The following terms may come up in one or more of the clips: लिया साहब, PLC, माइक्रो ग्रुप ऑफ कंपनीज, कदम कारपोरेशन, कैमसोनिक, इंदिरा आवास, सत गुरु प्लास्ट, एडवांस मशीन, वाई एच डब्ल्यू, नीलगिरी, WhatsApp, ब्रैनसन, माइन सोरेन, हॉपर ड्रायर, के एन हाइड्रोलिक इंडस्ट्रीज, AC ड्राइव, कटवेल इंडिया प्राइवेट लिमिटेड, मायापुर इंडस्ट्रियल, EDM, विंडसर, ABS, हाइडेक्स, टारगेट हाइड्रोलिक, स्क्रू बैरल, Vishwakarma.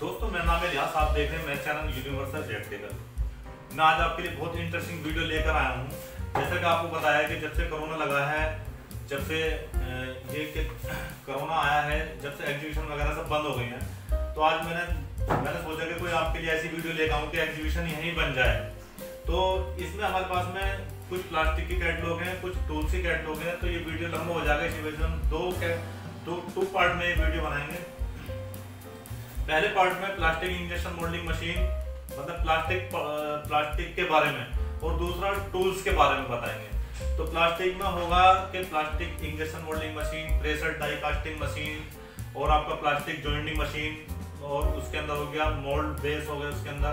दोस्तों मेरा नाम है लिया साहब, देख रहे हैं मेरा चैनल यूनिवर्सल। मैं आज आपके लिए बहुत ही इंटरेस्टिंग वीडियो लेकर आया हूँ। जैसा कि आपको बताया कि जब से कोरोना लगा है, जब से ये कि कोरोना आया है, जब से एग्जीबिशन वगैरह सब बंद हो गई हैं, तो आज मैंने सोचा कि कोई आपके लिए ऐसी वीडियो लेकर आऊँ कि एग्जीबिशन यहीं बन जाए। तो इसमें हमारे पास में कुछ प्लास्टिक के कैटलॉग हैं, कुछ टूल्स के कैटलॉग हैं, तो ये वीडियो लंबा हो जाएगा। इसी वजह से हम टू पार्ट में ये वीडियो बनाएंगे। पहले पार्ट में प्लास्टिक इंजेक्शन मोल्डिंग मशीन मतलब प्लास्टिक के बारे में, और दूसरा टूल्स के बारे में बताएंगे। तो प्लास्टिक में होगा कि plastic injection moulding machine, pressure die casting machine, और आपका प्लास्टिक जॉइंटिंग मशीन, और उसके अंदर हो गया मोल्ड बेस हो गया,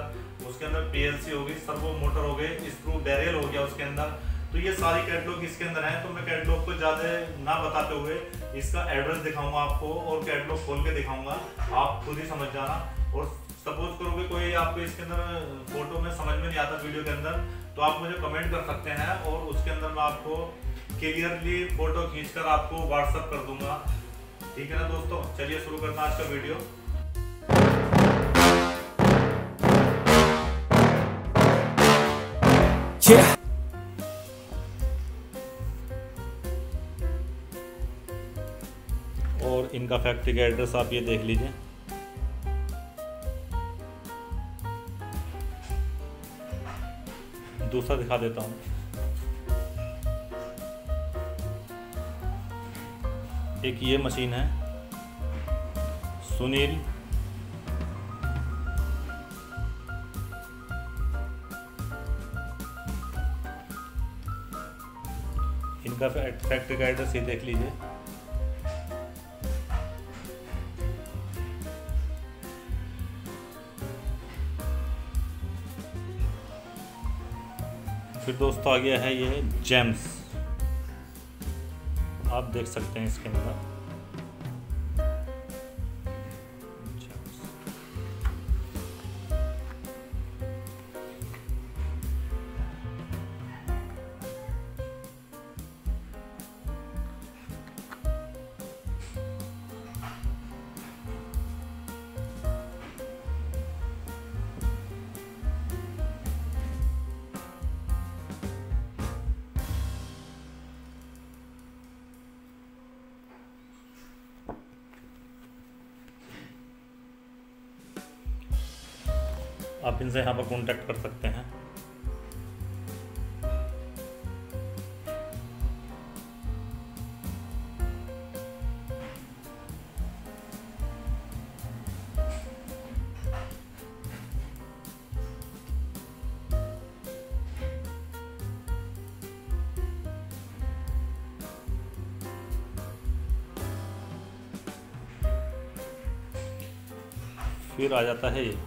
उसके अंदर पीएलसी होगी, सर्वो मोटर हो गए, स्क्रू बैरियल हो गया उसके अंदर। तो ये सारी कैटलॉग इसके अंदर हैं। तो मैं कैटलॉग को ज़्यादा ना बताते हुए इसका एड्रेस दिखाऊंगा आपको, और कैटलॉग खोल के दिखाऊंगा, आप खुद ही समझ जाना। और सपोज करोगे कोई आपको इसके अंदर फोटो में समझ में नहीं आता वीडियो के अंदर, तो आप मुझे कमेंट कर सकते हैं, और उसके अंदर मैं आपको क्लियरली फोटो खींचकर आपको व्हाट्सअप कर दूंगा। ठीक है ना दोस्तों, चलिए शुरू करना आज का वीडियो। और इनका फैक्ट्री का एड्रेस आप ये देख लीजिए। दूसरा दिखा देता हूँ, एक ये मशीन है सुनील, इनका फैक्ट्री का एड्रेस ये देख लीजिए। फिर दोस्तों आ गया है ये जेम्स, आप देख सकते हैं इसके आप इनसे यहाँ पर कॉन्टैक्ट कर सकते हैं। फिर आ जाता है ये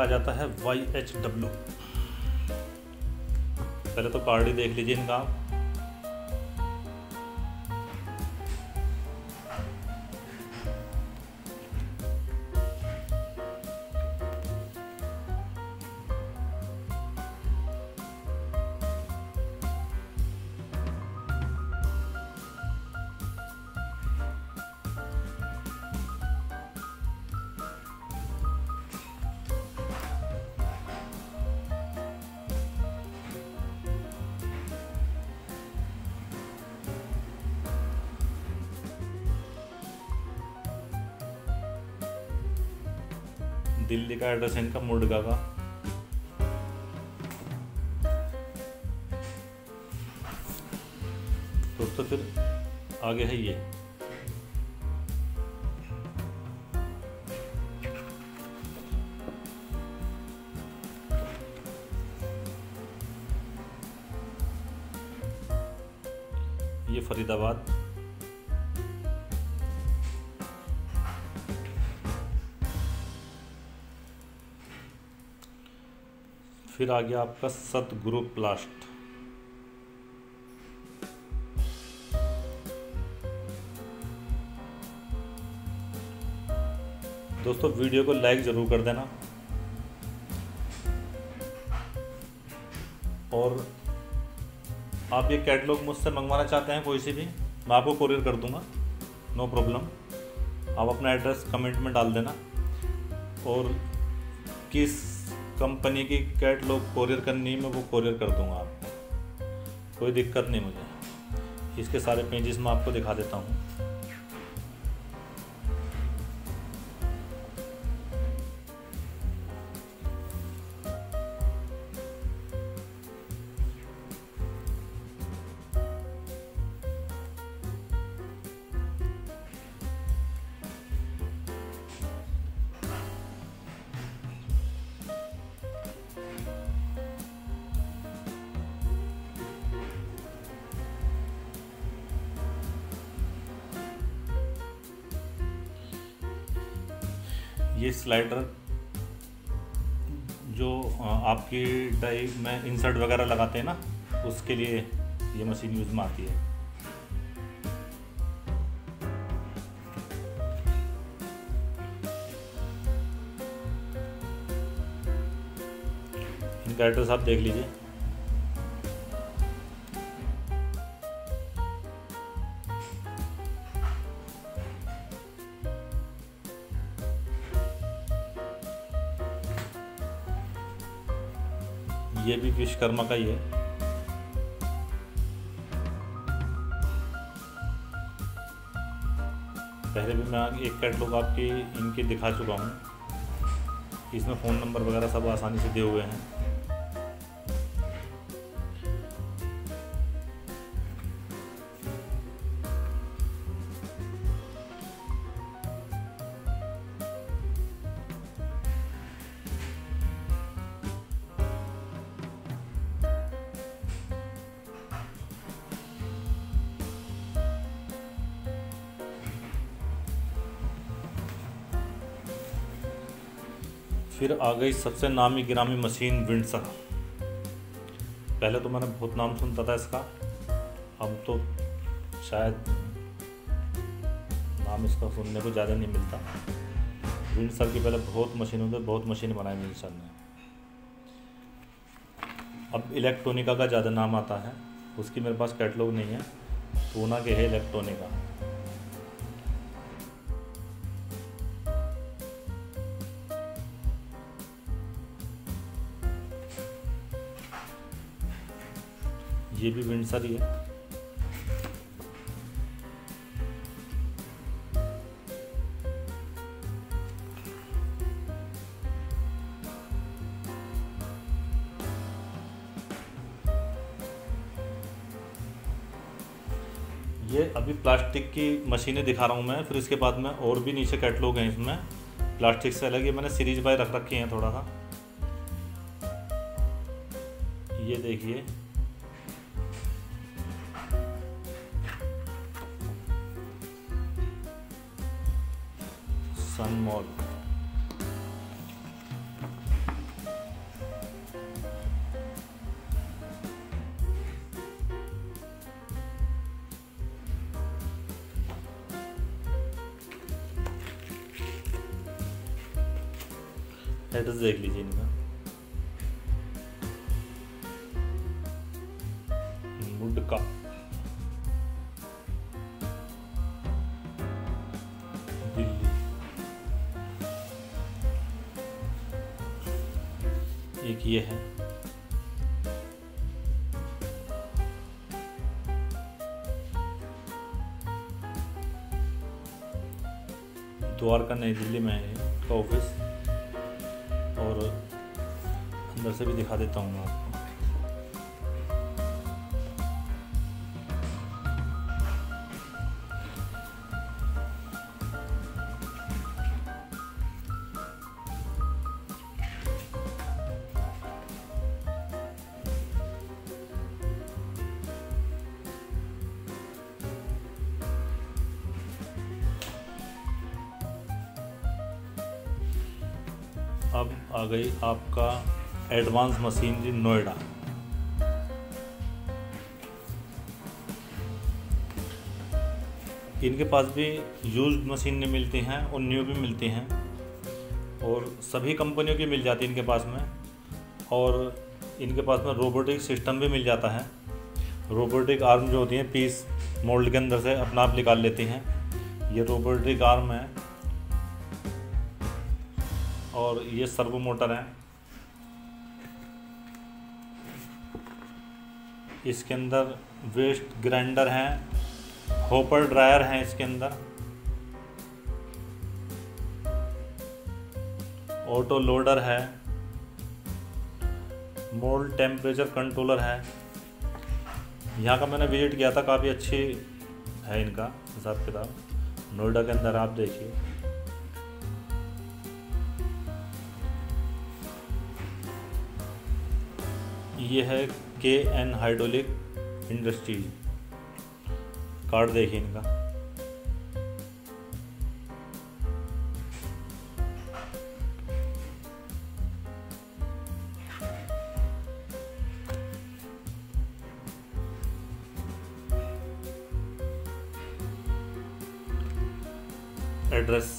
आ जाता है YHW। पहले तो कार्ड ही देख लीजिए इनका। दिल्ली का एड्रेस है इनका, मुर्डगा का। दोस्तों फिर आगे है ये फरीदाबाद, फिर आ गया आपका सत गुरु प्लास्ट, दोस्तों वीडियो को लाइक जरूर कर देना और आप ये कैटलॉग मुझसे मंगवाना चाहते हैं कोई सी भी, मैं आपको कोरियर कर दूंगा, नो प्रॉब्लम। आप अपना एड्रेस कमेंट में डाल देना और किस कंपनी की कैटलॉग कोरियर करनी है मैं वो कोरियर कर दूंगा आपको, कोई दिक्कत नहीं मुझे। इसके सारे पेजेस मैं आपको दिखा देता हूँ। ये स्लाइडर जो आपकी डाइव में इंसर्ट वगैरह लगाते हैं ना, उसके लिए ये मशीन यूज़ में आती है। इनका एड्रेस आप देख लीजिए। ये भी विश्वकर्मा का ही है। पहले भी मैं एक कैटलॉग आपकी इनके दिखा चुका हूँ, इसमें फ़ोन नंबर वगैरह सब आसानी से दिए हुए हैं। फिर आ गई सबसे नामी गिरामी मशीन विंडसर। पहले तो मैंने बहुत नाम सुनता था इसका, अब तो शायद नाम इसका सुनने को ज़्यादा नहीं मिलता। विंडसर की पहले बहुत मशीन होती, बहुत मशीन बनाई विंडसर ने। अब इलेक्ट्रॉनिका का ज़्यादा नाम आता है, उसकी मेरे पास कैटलॉग नहीं है, पूना के है इलेक्ट्रॉनिका। ये भी विंडसर ही है। ये अभी प्लास्टिक की मशीनें दिखा रहा हूँ मैं, फिर इसके बाद में और भी नीचे कैटलॉग हैं इसमें प्लास्टिक से अलग। ये मैंने सीरीज बाय रख रखी हैं थोड़ा सा। ये देखिए, मॉल एड्रेस देख लीजिए इनका। मुडका एक ये है। द्वारका नई दिल्ली में है इसका ऑफिस, और अंदर से भी दिखा देता हूँ मैं आपको। अब आ गई आपका एडवांस मशीन जी नोएडा। इनके पास भी यूज्ड मशीनें मिलती हैं और न्यू भी मिलती हैं और सभी कंपनियों की मिल जाती है इनके पास में। और इनके पास में रोबोटिक सिस्टम भी मिल जाता है। रोबोटिक आर्म जो होती हैं पीस मोल्ड के अंदर से अपना आप निकाल लेती हैं। ये रोबोटिक आर्म है और ये सर्वो मोटर है। इसके अंदर वेस्ट ग्राइंडर हैं, होपर ड्रायर हैं इसके अंदर, ऑटो लोडर है, मोल्ड टेम्परेचर कंट्रोलर है। यहाँ का मैंने विजिट किया था, काफ़ी अच्छी है इनका हिसाब किताब नोएडा के अंदर। आप देखिए ये है के एन हाइड्रोलिक इंडस्ट्रीज, कार्ड देखिए इनका। एड्रेस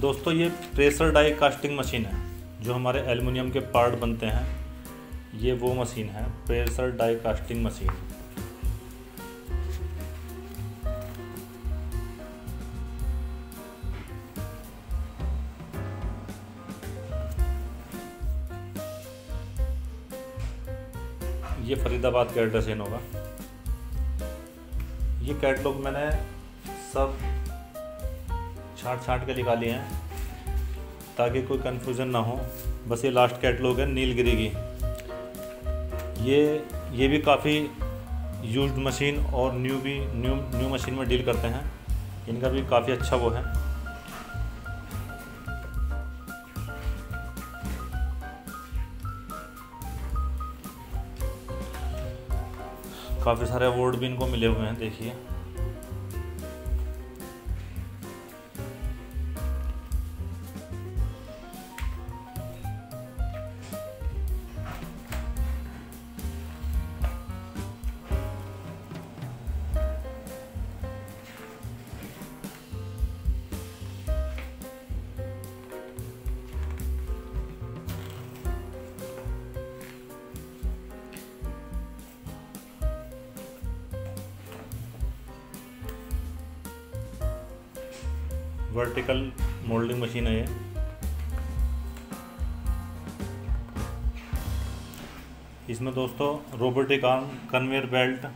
दोस्तों ये प्रेशर डाई कास्टिंग मशीन है, जो हमारे एल्युमिनियम के पार्ट बनते हैं, ये वो मशीन है प्रेशर डाई कास्टिंग मशीन। ये फरीदाबाद का एड्रेस होगा। ये कैटलॉग मैंने सब छाट के निकाली हैं ताकि कोई कन्फ्यूज़न ना हो। बस ये लास्ट कैटलॉग है नीलगिरी की। ये भी काफ़ी यूज्ड मशीन और न्यू मशीन में डील करते हैं। इनका भी काफ़ी अच्छा वो है। काफ़ी सारे अवार्ड भी इनको मिले हुए हैं, देखिए। वर्टिकल मोल्डिंग मशीन है ये। इसमें दोस्तों robotic arm, conveyor belt,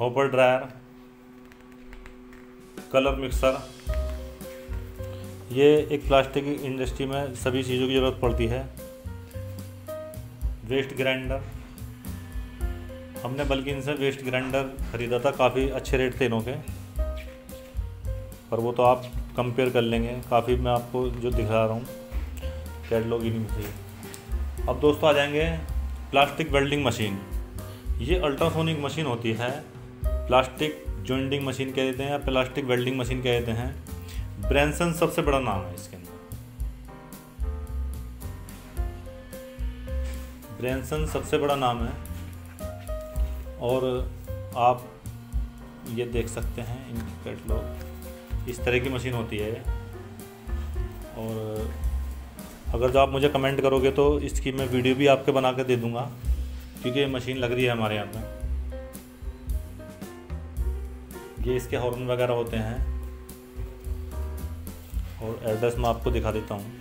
hopper dryer, colour mixer, ये एक प्लास्टिक इंडस्ट्री में सभी चीज़ों की ज़रूरत पड़ती है। वेस्ट ग्राइंडर, हमने बल्कि इनसे वेस्ट ग्राइंडर ख़रीदा था, काफ़ी अच्छे रेट थे इनों के, पर वो तो आप कंपेयर कर लेंगे। काफ़ी मैं आपको जो दिखा रहा हूँ कैटलॉग इनमें से। अब दोस्तों आ जाएंगे प्लास्टिक वेल्डिंग मशीन। ये अल्ट्रासोनिक मशीन होती है, प्लास्टिक जॉइंटिंग मशीन कह देते हैं या प्लास्टिक वेल्डिंग मशीन कह देते हैं। ब्रैनसन सबसे बड़ा नाम है इसके अंदर, ब्रैनसन सबसे बड़ा नाम है। और आप ये देख सकते हैं इनकी कैटलॉग, इस तरह की मशीन होती है। और अगर जो आप मुझे कमेंट करोगे तो इसकी मैं वीडियो भी आपके बना के दे दूंगा, क्योंकि ये मशीन लग रही है हमारे यहाँ पे। ये इसके हॉर्न वगैरह होते हैं। और एड्रेस मैं आपको दिखा देता हूँ।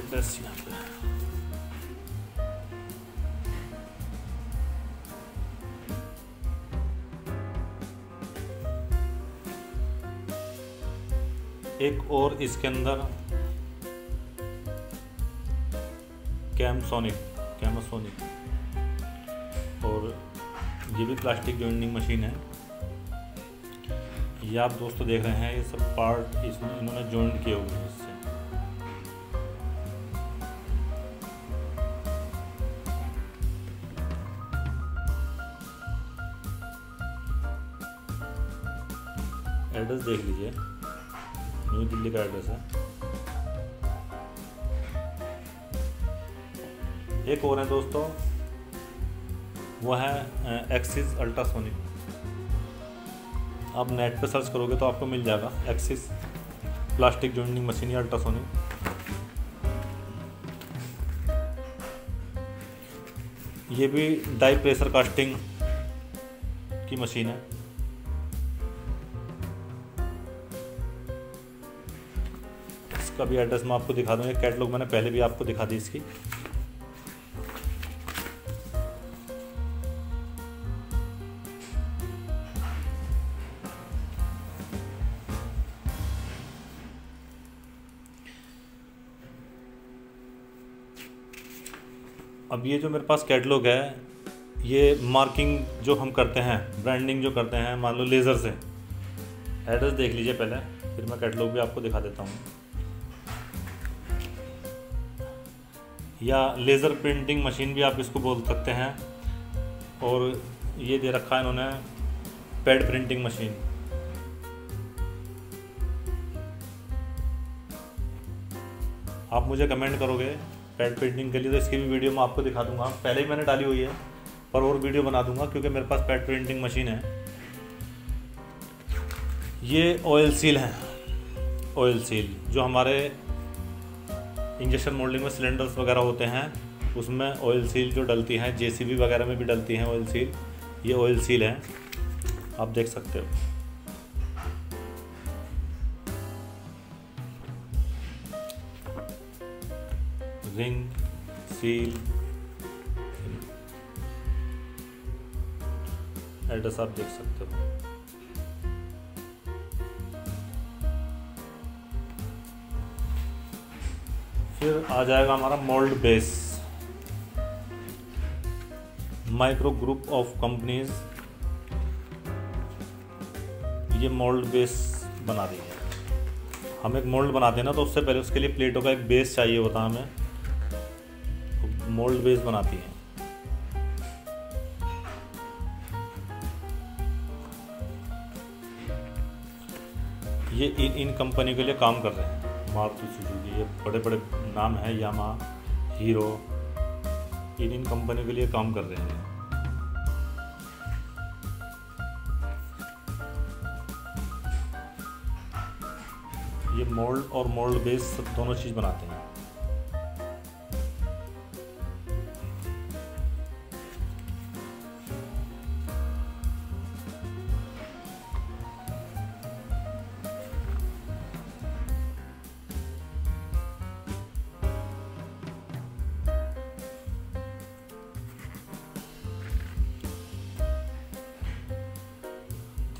एड्रेस यहाँ पे है। एक और इसके अंदर कैमसोनिक, और ये भी प्लास्टिक जॉइंटिंग मशीन है। ये आप दोस्तों देख रहे हैं ये सब पार्ट इसमें इन्होंने जॉइंट किए हुए हैं इससे। एड्रेस देख लीजिए, न्यू दिल्ली का एड्रेस है। एक और है दोस्तों, वो है एक्सिस अल्ट्रासोनिक। आप नेट पे सर्च करोगे तो आपको मिल जाएगा एक्सिस प्लास्टिक जॉइनिंग मशीन या अल्ट्रासोनिक। ये भी डाई प्रेशर कास्टिंग की मशीन है। इसका भी एड्रेस मैं आपको दिखा दूँ, ये कैटलॉग मैंने पहले भी आपको दिखा दी इसकी। अब ये जो मेरे पास कैटलॉग है, ये मार्किंग जो हम करते हैं, ब्रांडिंग जो करते हैं, मान लो लेज़र से। एड्रेस देख लीजिए पहले, फिर मैं कैटलॉग भी आपको दिखा देता हूँ। या लेज़र प्रिंटिंग मशीन भी आप इसको बोल सकते हैं। और ये दे रखा है इन्होंने पैड प्रिंटिंग मशीन। आप मुझे कमेंट करोगे पैड प्रिंटिंग के लिए तो इसकी भी वीडियो मैं आपको दिखा दूंगा, पहले ही मैंने डाली हुई है पर और वीडियो बना दूंगा क्योंकि मेरे पास पैड प्रिंटिंग मशीन है। ये ऑयल सील है, ऑयल सील जो हमारे इंजेक्शन मोल्डिंग में सिलेंडर्स वगैरह होते हैं उसमें ऑयल सील जो डलती है, जेसीबी वगैरह में भी डलती है ऑयल सील। ये ऑयल सील है, आप देख सकते हो। रिंग, सील, एड्रेस आप देख सकते हो। फिर आ जाएगा हमारा mould base. माइक्रो ग्रुप ऑफ कंपनीज ये मोल्ड बेस बना रही है। हम एक मोल्ड बनाते हैं ना, तो उससे पहले उसके लिए प्लेटों का एक बेस चाहिए होता है हमें, मोल्ड बेस बनाती है। ये इन कंपनी के लिए काम कर रहे हैं, मारुति सुजुकी, ये बड़े बड़े नाम है, यामा, हीरो, इन कंपनी के लिए काम कर रहे हैं। ये मोल्ड और मोल्ड बेस दोनों चीज बनाते हैं।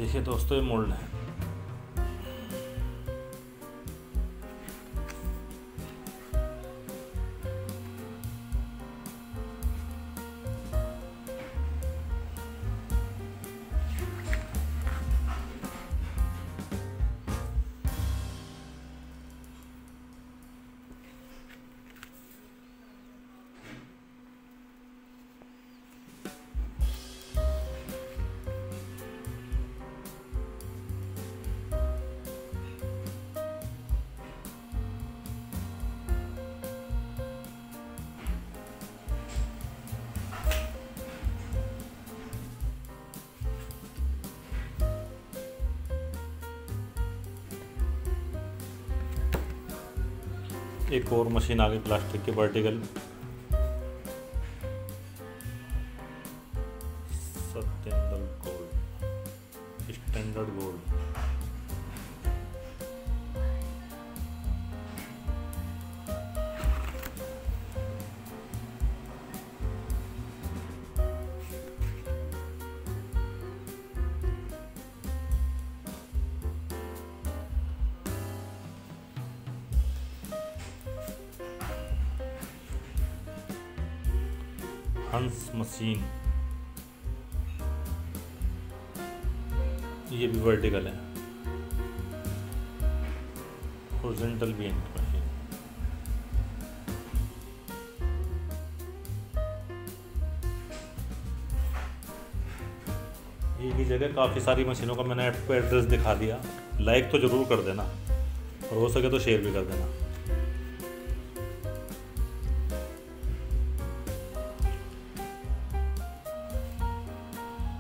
देखिए दोस्तों ये मोल्ड है। एक और मशीन आ गई प्लास्टिक के वर्टिकल, स्टैंडर्ड हंस मशीन, ये भी वर्टिकल है। हॉरिजॉन्टल भी एंड मशीन। ये जगह काफ़ी सारी मशीनों का मैंने आपको एड्रेस दिखा दिया, लाइक तो ज़रूर कर देना और हो सके तो शेयर भी कर देना।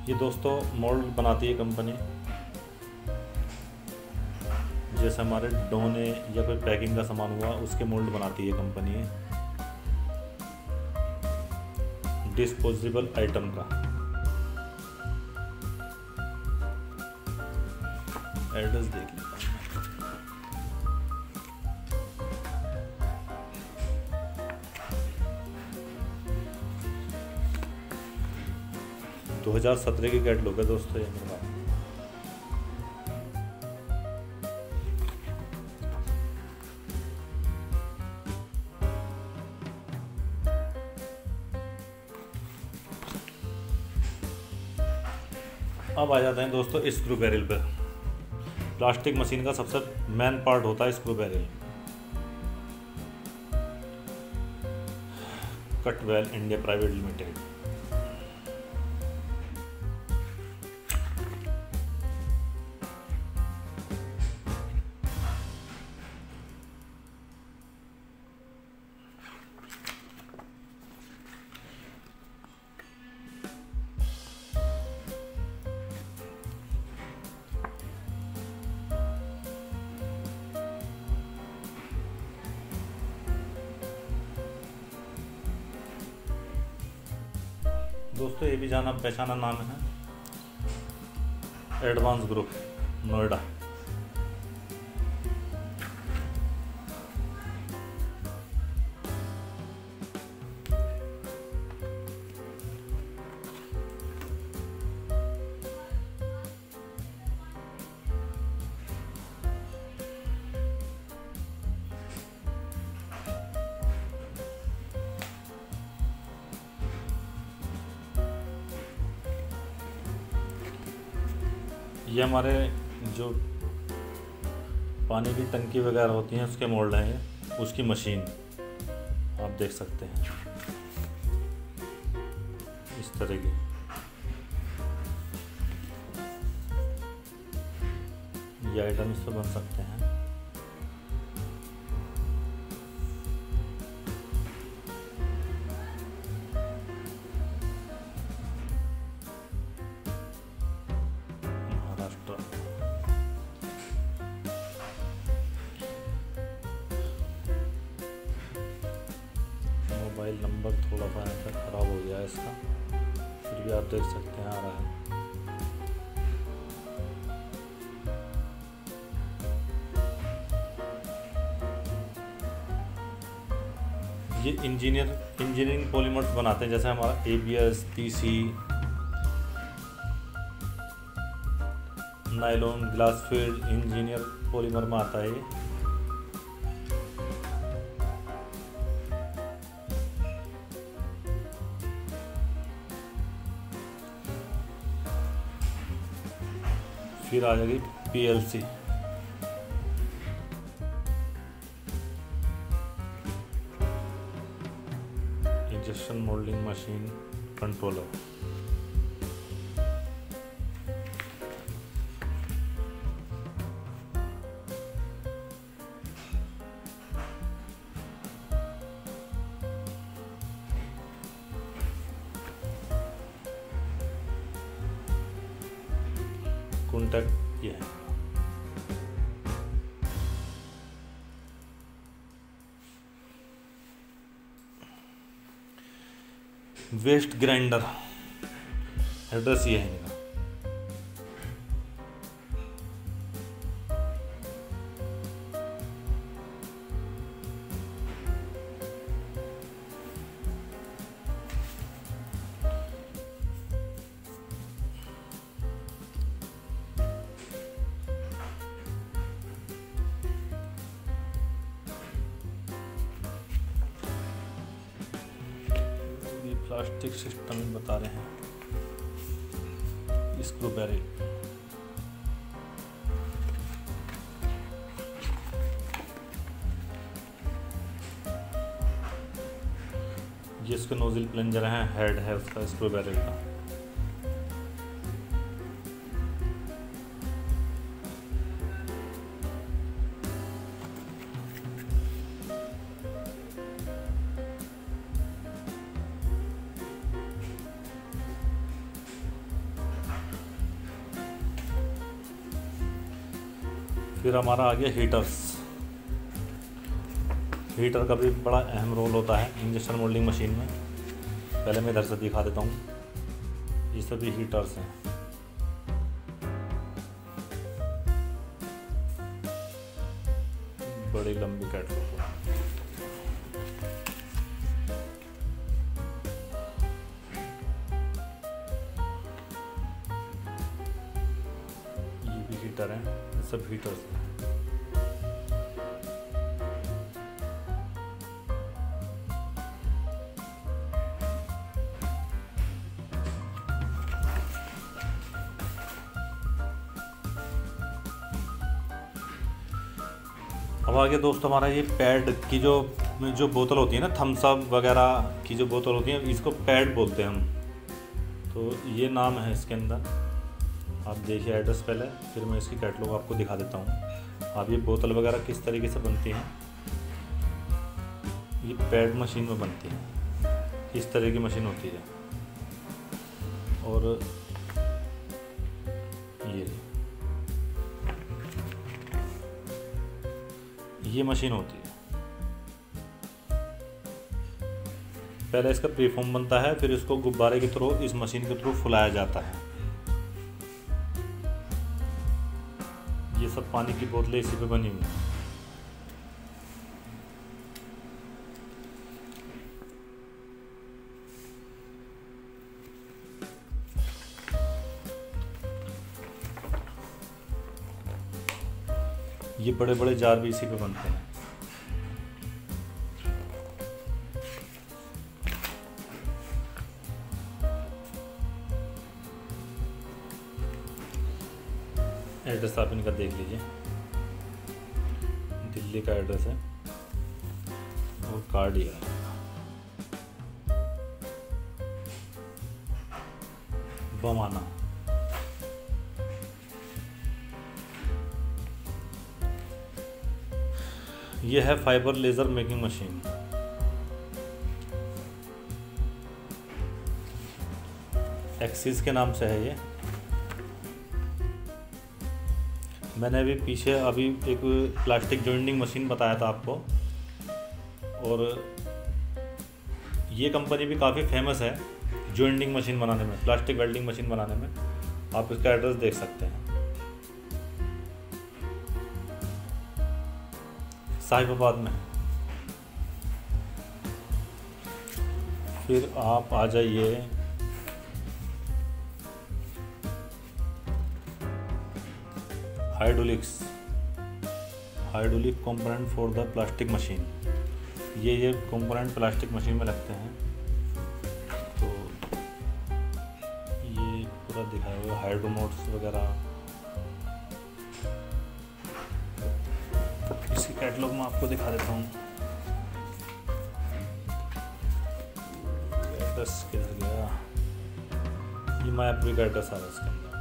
ये दोस्तों मोल्ड बनाती है कंपनी, जैसे हमारे डोने या कोई पैकिंग का सामान हुआ उसके मोल्ड बनाती है कंपनी है डिस्पोजेबल आइटम का। एड्रेस देख लें, दो 2017 की कैटलॉग है दोस्तों। ये मेरे पास अब आ जाते हैं दोस्तों स्क्रू बैरल पर। प्लास्टिक मशीन का सबसे मेन पार्ट होता है स्क्रू बैरल। कटवेल इंडिया प्राइवेट लिमिटेड। दोस्तों ये भी जाना पहचाना नाम है एडवांस ग्रुप नोएडा। ये हमारे जो पानी की टंकी वगैरह होती हैं उसके मोल्ड हैं, उसकी मशीन आप देख सकते हैं इस तरह की। ये आइटम इससे बन सकते हैं। मोबाइल नंबर थोड़ा सा ऐसा खराब हो गया इसका, फिर भी आप देख सकते हैं आ रहा है। ये इंजीनियरिंग पॉलीमर्स बनाते हैं, जैसे हमारा ABS, TC, nylon, glass field engineer polymer में आता है। फिर आ जाएगी PLC। Injection moulding machine controller. Contact ये है। वेस्ट ग्राइंडर एड्रेस ये है इनका। प्लास्टिक सिस्टम बता रहे हैं, इसको बैरे जिसके नोजल प्लंजर हैं, हेड है उसका, स्क्रू बैरल का। फिर हमारा आ गया हीटर्स। हीटर का भी बड़ा अहम रोल होता है इंजेक्शन मोल्डिंग मशीन में। पहले मैं इधर से दिखा देता हूँ। ये सभी हीटर्स हैं। बड़ी लंबी कैटलॉग। ये भी हीटर है, सब हीटर्स हैं। अब आगे दोस्तों हमारा ये पैड की जो बोतल होती है ना, थम्स अप वगैरह की जो बोतल होती है, इसको पैड बोलते हैं हम। तो ये नाम है इसके अंदर। आप देखिए एड्रेस पहले, फिर मैं इसकी कैटलॉग आपको दिखा देता हूँ। आप ये बोतल वगैरह किस तरीके से बनती हैं, ये पैड मशीन में बनती है। इस तरह की मशीन होती है। और ये मशीन होती है। पहले इसका प्रीफॉर्म बनता है, फिर इसको गुब्बारे के थ्रू, इस मशीन के थ्रू फुलाया जाता है। ये सब पानी की बोतलें इसी पे बनी हुई हैं। ये बड़े बड़े जार भी इसी पे बनते हैं। एड्रेस आप इनका देख लीजिए, दिल्ली का एड्रेस है और कार्ड ये है। बमाना ये है fibre laser making machine. Axis के नाम से है ये। मैंने अभी पीछे एक प्लास्टिक जॉइंटिंग मशीन बताया था आपको, और ये कंपनी भी काफ़ी फेमस है जॉइंटिंग मशीन बनाने में, प्लास्टिक वेल्डिंग मशीन बनाने में। आप इसका एड्रेस देख सकते हैं। साहिबाबाद में। फिर आप आ जाइए hydraulics, hydraulic component for the plastic machine. ये कंपोनेंट प्लास्टिक मशीन में लगते हैं। तो ये पूरा दिखाया हुआ हाइड्रोमोट्स वगैरह इसकी कैटलॉग में आपको दिखा देता हूँ। एड्रेस किधर गया? ये मायापुर का एड्रेस आ रहा है इसके अंदर।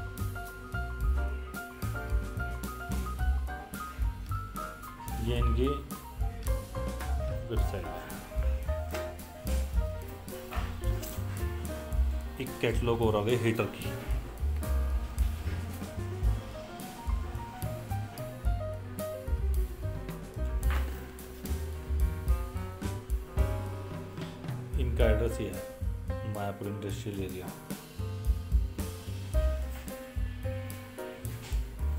ये इनकी वेबसाइट है। एक कैटलॉग और आ गई हीटर की। एड्रेस ही है, मायापुर इंडस्ट्रियल एरिया।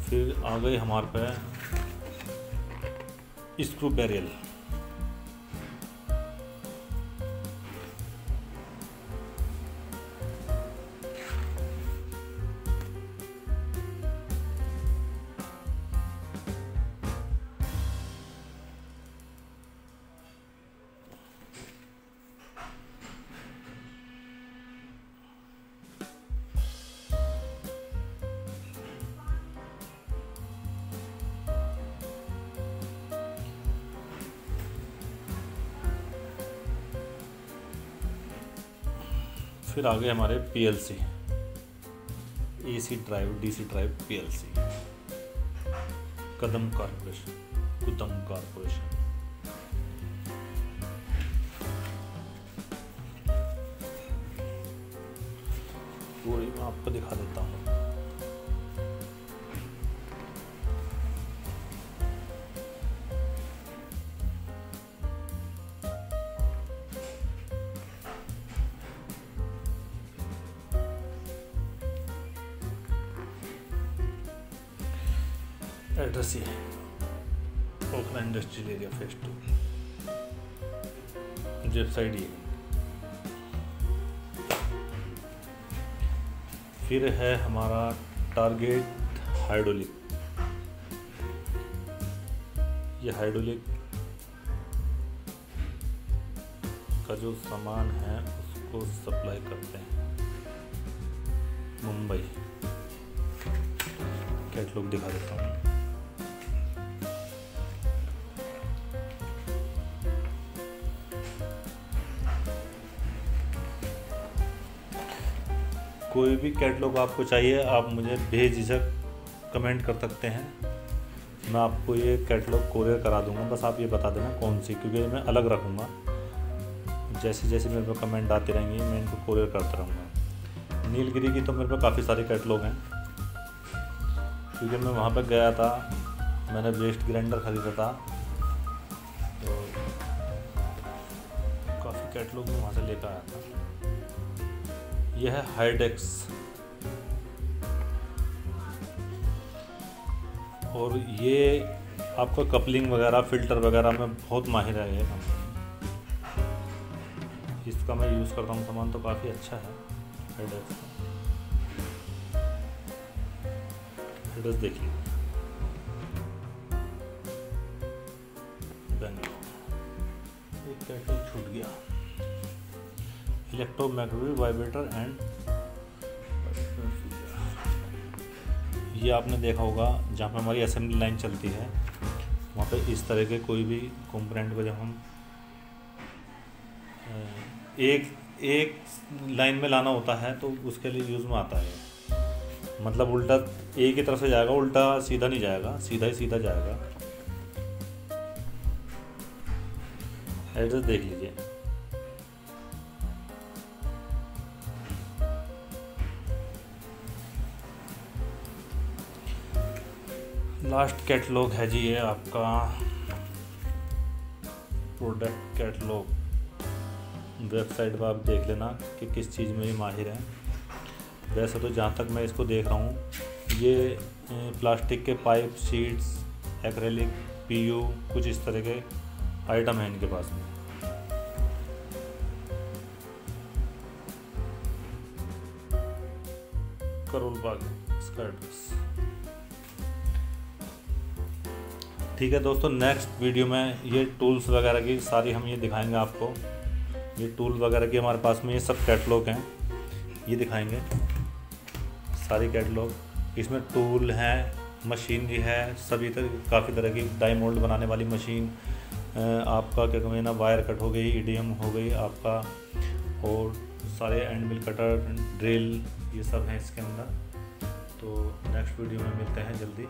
फिर आ गई हमारे पे स्क्रू बैरल। फिर आगे हमारे PLC, AC ड्राइव, DC ड्राइव, PLC, कदम कारपोरेशन, कदम कारपोरेशन। पूरी मैं आपको दिखा देता हूँ। एड्रेस ये है, Okhla industrial area phase 2, website ये। फिर है हमारा टारगेट हाइड्रोलिक, ये हाइड्रोलिक का जो सामान है उसको सप्लाई करते हैं मुंबई। कैटलॉग दिखा देता हूँ। कोई भी कैटलॉग आपको चाहिए आप मुझे बेझिझक कमेंट कर सकते हैं, मैं आपको ये कैटलॉग कोरियर करा दूंगा। बस आप ये बता देना कौन सी, क्योंकि मैं अलग रखूँगा। जैसे जैसे मेरे को कमेंट आते रहेंगे मैं इनको कोरियर करता रहूँगा। नीलगिरी की तो मेरे पास काफ़ी सारे कैटलॉग हैं, क्योंकि मैं वहाँ पर गया था, मैंने वेस्ट ग्राइंडर ख़रीदा था, तो काफ़ी कैटलॉग में वहाँ से लेकर आया था। यह है हाइडेक्स, और ये आपका कपलिंग वगैरह, फ़िल्टर वगैरह में बहुत माहिर है ये कंपनी। इसका मैं यूज़ करता हूँ, सामान तो काफ़ी अच्छा है हाइडेक्स का। एड्रेस देखिए, बेंगलोर। एक कैटलॉग छूट गया, इलेक्ट्रोमैग्नेटिक वाइब्रेटर एंड, ये आपने देखा होगा जहाँ पर हमारी असेंबली लाइन चलती है वहाँ पे इस तरह के कोई भी कंपोनेंट को जब हम एक एक लाइन में लाना होता है तो उसके लिए यूज़ में आता है। मतलब उल्टा एक ही तरफ से जाएगा, उल्टा सीधा नहीं जाएगा, सीधा ही सीधा जाएगा। एड्रेस देख लीजिए, लास्ट कैटलॉग है जी ये आपका प्रोडक्ट कैटलॉग। वेबसाइट पर आप देख लेना कि किस चीज़ में ये माहिर हैं। वैसे तो जहाँ तक मैं इसको देख रहा हूँ ये प्लास्टिक के पाइप, शीट्स, एक्रेलिक, पीयू, कुछ इस तरह के आइटम हैं इनके पास में। करोल बाग इसका एड्रेस। ठीक है दोस्तों, नेक्स्ट वीडियो में ये टूल्स वगैरह की सारी हम ये दिखाएंगे आपको। ये टूल वगैरह की हमारे पास में ये सब कैटलॉग हैं, ये दिखाएंगे सारी कैटलॉग। इसमें टूल है, मशीनरी है, सभी तरह काफ़ी तरह की डाई मोल्ड बनाने वाली मशीन, आपका क्या कहते हैं ना, वायर कट हो गई, EDM हो गई आपका, और सारे एंड मिल कटर, ड्रिल, ये सब हैं इसके अंदर। तो नेक्स्ट वीडियो में मिलते हैं जल्दी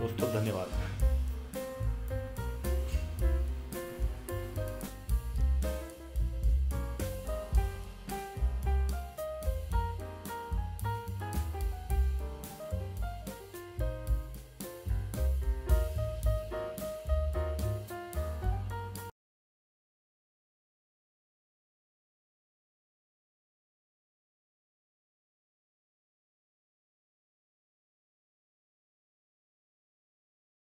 दोस्तों, धन्यवाद।